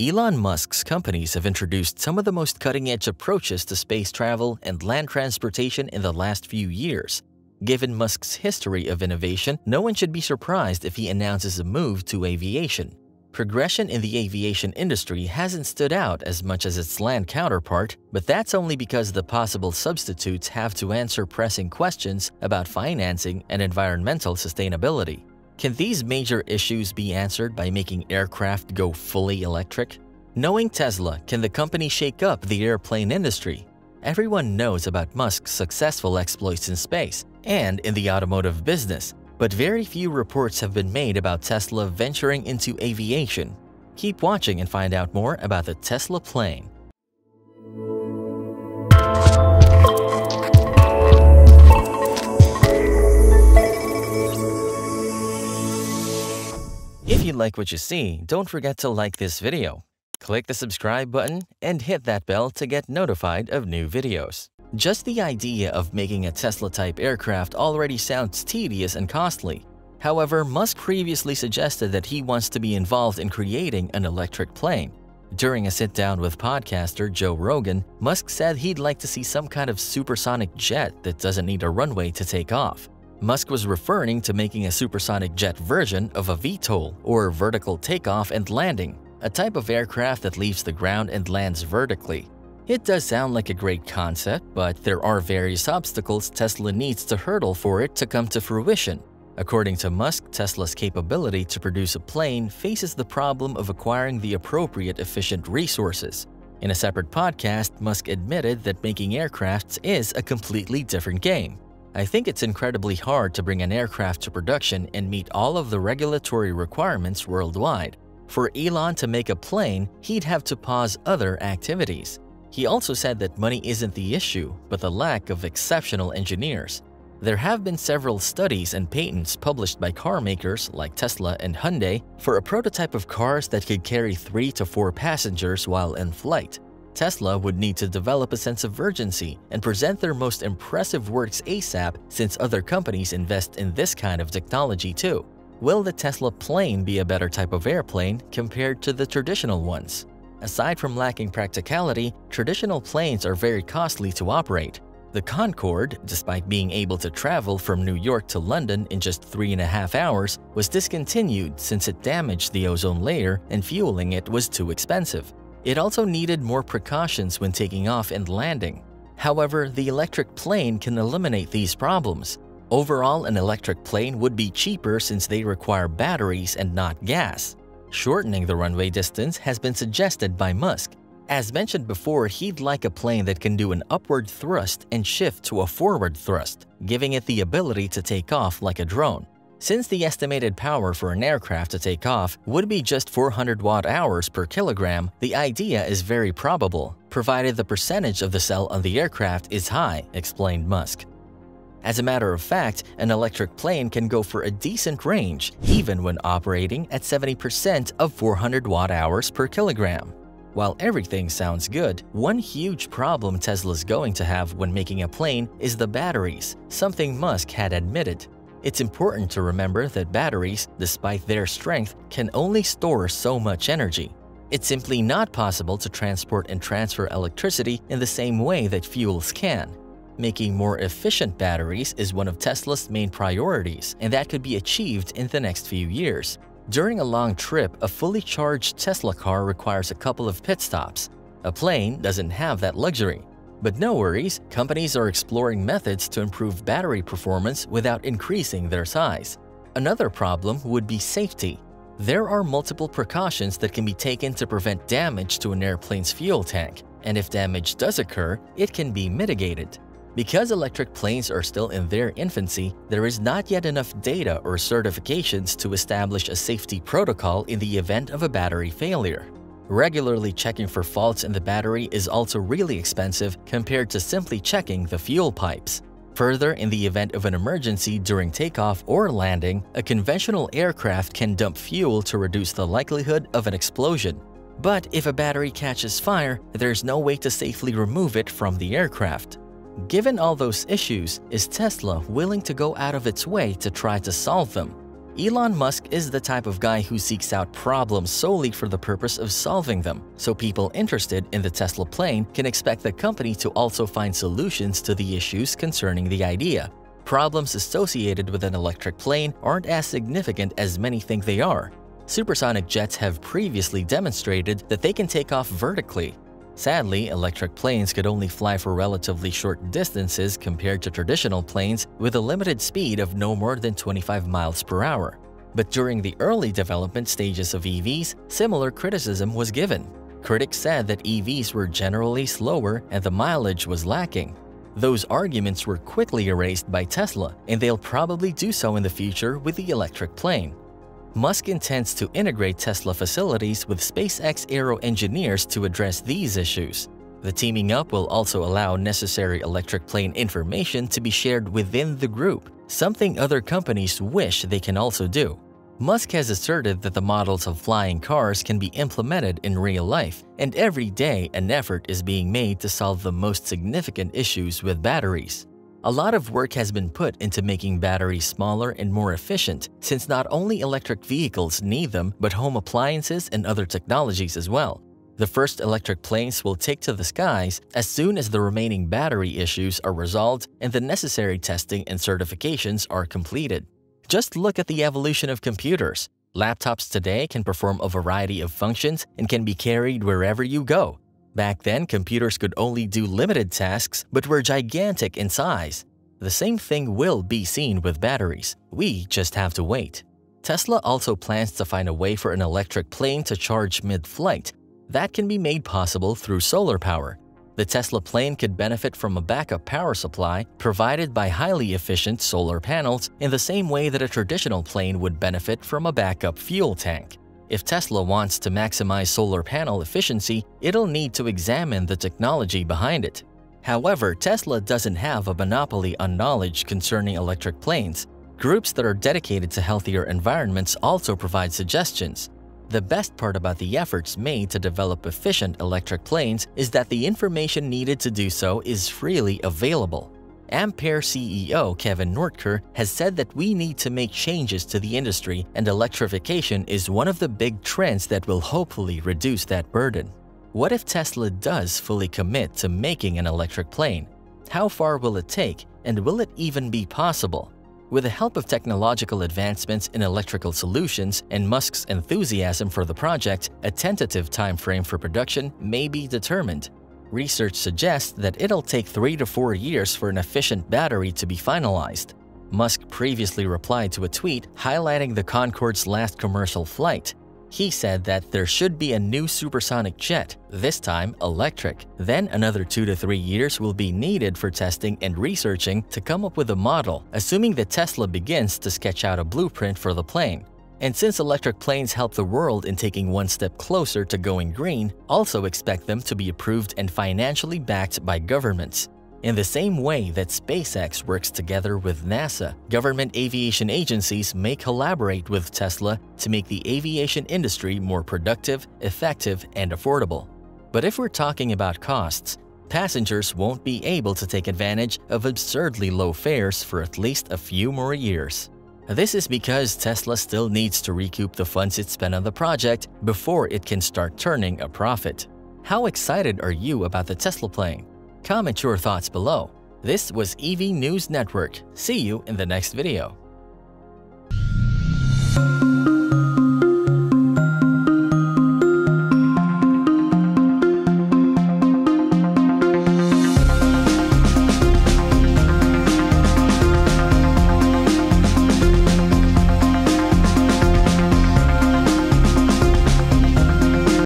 Elon Musk's companies have introduced some of the most cutting-edge approaches to space travel and land transportation in the last few years. Given Musk's history of innovation, no one should be surprised if he announces a move to aviation. Progression in the aviation industry hasn't stood out as much as its land counterpart, but that's only because the possible substitutes have to answer pressing questions about financing and environmental sustainability. Can these major issues be answered by making aircraft go fully electric? Knowing Tesla, can the company shake up the airplane industry? Everyone knows about Musk's successful exploits in space and in the automotive business, but very few reports have been made about Tesla venturing into aviation. Keep watching and find out more about the Tesla plane. If you like what you see, don't forget to like this video, click the subscribe button, and hit that bell to get notified of new videos. Just the idea of making a Tesla-type aircraft already sounds tedious and costly. However, Musk previously suggested that he wants to be involved in creating an electric plane. During a sit-down with podcaster Joe Rogan, Musk said he'd like to see some kind of supersonic jet that doesn't need a runway to take off. Musk was referring to making a supersonic jet version of a VTOL, or vertical takeoff and landing, a type of aircraft that leaves the ground and lands vertically. It does sound like a great concept, but there are various obstacles Tesla needs to hurdle for it to come to fruition. According to Musk, Tesla's capability to produce a plane faces the problem of acquiring the appropriate efficient resources. In a separate podcast, Musk admitted that making aircrafts is a completely different game. I think it's incredibly hard to bring an aircraft to production and meet all of the regulatory requirements worldwide. For Elon to make a plane, he'd have to pause other activities. He also said that money isn't the issue, but the lack of exceptional engineers. There have been several studies and patents published by car makers like Tesla and Hyundai for a prototype of cars that could carry 3 to 4 passengers while in flight. Tesla would need to develop a sense of urgency and present their most impressive works ASAP, since other companies invest in this kind of technology too. Will the Tesla plane be a better type of airplane compared to the traditional ones? Aside from lacking practicality, traditional planes are very costly to operate. The Concorde, despite being able to travel from New York to London in just 3.5 hours, was discontinued since it damaged the ozone layer and fueling it was too expensive. It also needed more precautions when taking off and landing. However, the electric plane can eliminate these problems. Overall, an electric plane would be cheaper since they require batteries and not gas. Shortening the runway distance has been suggested by Musk. As mentioned before, he'd like a plane that can do an upward thrust and shift to a forward thrust, giving it the ability to take off like a drone. Since the estimated power for an aircraft to take off would be just 400 watt-hours per kilogram, the idea is very probable, provided the percentage of the cell on the aircraft is high, explained Musk. As a matter of fact, an electric plane can go for a decent range, even when operating at 70% of 400 watt-hours per kilogram. While everything sounds good, one huge problem Tesla's going to have when making a plane is the batteries, something Musk had admitted. It's important to remember that batteries, despite their strength, can only store so much energy. It's simply not possible to transport and transfer electricity in the same way that fuels can. Making more efficient batteries is one of Tesla's main priorities, and that could be achieved in the next few years. During a long trip, a fully charged Tesla car requires a couple of pit stops. A plane doesn't have that luxury. But no worries, companies are exploring methods to improve battery performance without increasing their size. Another problem would be safety. There are multiple precautions that can be taken to prevent damage to an airplane's fuel tank, and if damage does occur, it can be mitigated. Because electric planes are still in their infancy, there is not yet enough data or certifications to establish a safety protocol in the event of a battery failure. Regularly checking for faults in the battery is also really expensive compared to simply checking the fuel pipes. Further, in the event of an emergency during takeoff or landing, a conventional aircraft can dump fuel to reduce the likelihood of an explosion. But if a battery catches fire, there's no way to safely remove it from the aircraft. Given all those issues, is Tesla willing to go out of its way to try to solve them? Elon Musk is the type of guy who seeks out problems solely for the purpose of solving them, so people interested in the Tesla plane can expect the company to also find solutions to the issues concerning the idea. Problems associated with an electric plane aren't as significant as many think they are. Supersonic jets have previously demonstrated that they can take off vertically. Sadly, electric planes could only fly for relatively short distances compared to traditional planes with a limited speed of no more than 25 miles per hour. But during the early development stages of EVs, similar criticism was given. Critics said that EVs were generally slower and the mileage was lacking. Those arguments were quickly erased by Tesla, and they'll probably do so in the future with the electric plane. Musk intends to integrate Tesla facilities with SpaceX aero engineers to address these issues. The teaming up will also allow necessary electric plane information to be shared within the group, something other companies wish they can also do. Musk has asserted that the models of flying cars can be implemented in real life, and every day an effort is being made to solve the most significant issues with batteries. A lot of work has been put into making batteries smaller and more efficient, since not only electric vehicles need them, but home appliances and other technologies as well. The first electric planes will take to the skies as soon as the remaining battery issues are resolved and the necessary testing and certifications are completed. Just look at the evolution of computers. Laptops today can perform a variety of functions and can be carried wherever you go. Back then, computers could only do limited tasks but were gigantic in size. The same thing will be seen with batteries. We just have to wait. Tesla also plans to find a way for an electric plane to charge mid-flight. That can be made possible through solar power. The Tesla plane could benefit from a backup power supply provided by highly efficient solar panels in the same way that a traditional plane would benefit from a backup fuel tank. If Tesla wants to maximize solar panel efficiency, it'll need to examine the technology behind it. However, Tesla doesn't have a monopoly on knowledge concerning electric planes. Groups that are dedicated to healthier environments also provide suggestions. The best part about the efforts made to develop efficient electric planes is that the information needed to do so is freely available. Ampere CEO Kevin Nordker has said that we need to make changes to the industry, and electrification is one of the big trends that will hopefully reduce that burden. What if Tesla does fully commit to making an electric plane? How far will it take, and will it even be possible? With the help of technological advancements in electrical solutions and Musk's enthusiasm for the project, a tentative time frame for production may be determined. Research suggests that it'll take 3 to 4 years for an efficient battery to be finalized. Musk previously replied to a tweet highlighting the Concorde's last commercial flight. He said that there should be a new supersonic jet, this time electric. Then another 2 to 3 years will be needed for testing and researching to come up with a model, assuming that Tesla begins to sketch out a blueprint for the plane. And since electric planes help the world in taking one step closer to going green, also expect them to be approved and financially backed by governments. In the same way that SpaceX works together with NASA, government aviation agencies may collaborate with Tesla to make the aviation industry more productive, effective, and affordable. But if we're talking about costs, passengers won't be able to take advantage of absurdly low fares for at least a few more years. This is because Tesla still needs to recoup the funds it spent on the project before it can start turning a profit. How excited are you about the Tesla plane? Comment your thoughts below. This was EV News Network. See you in the next video.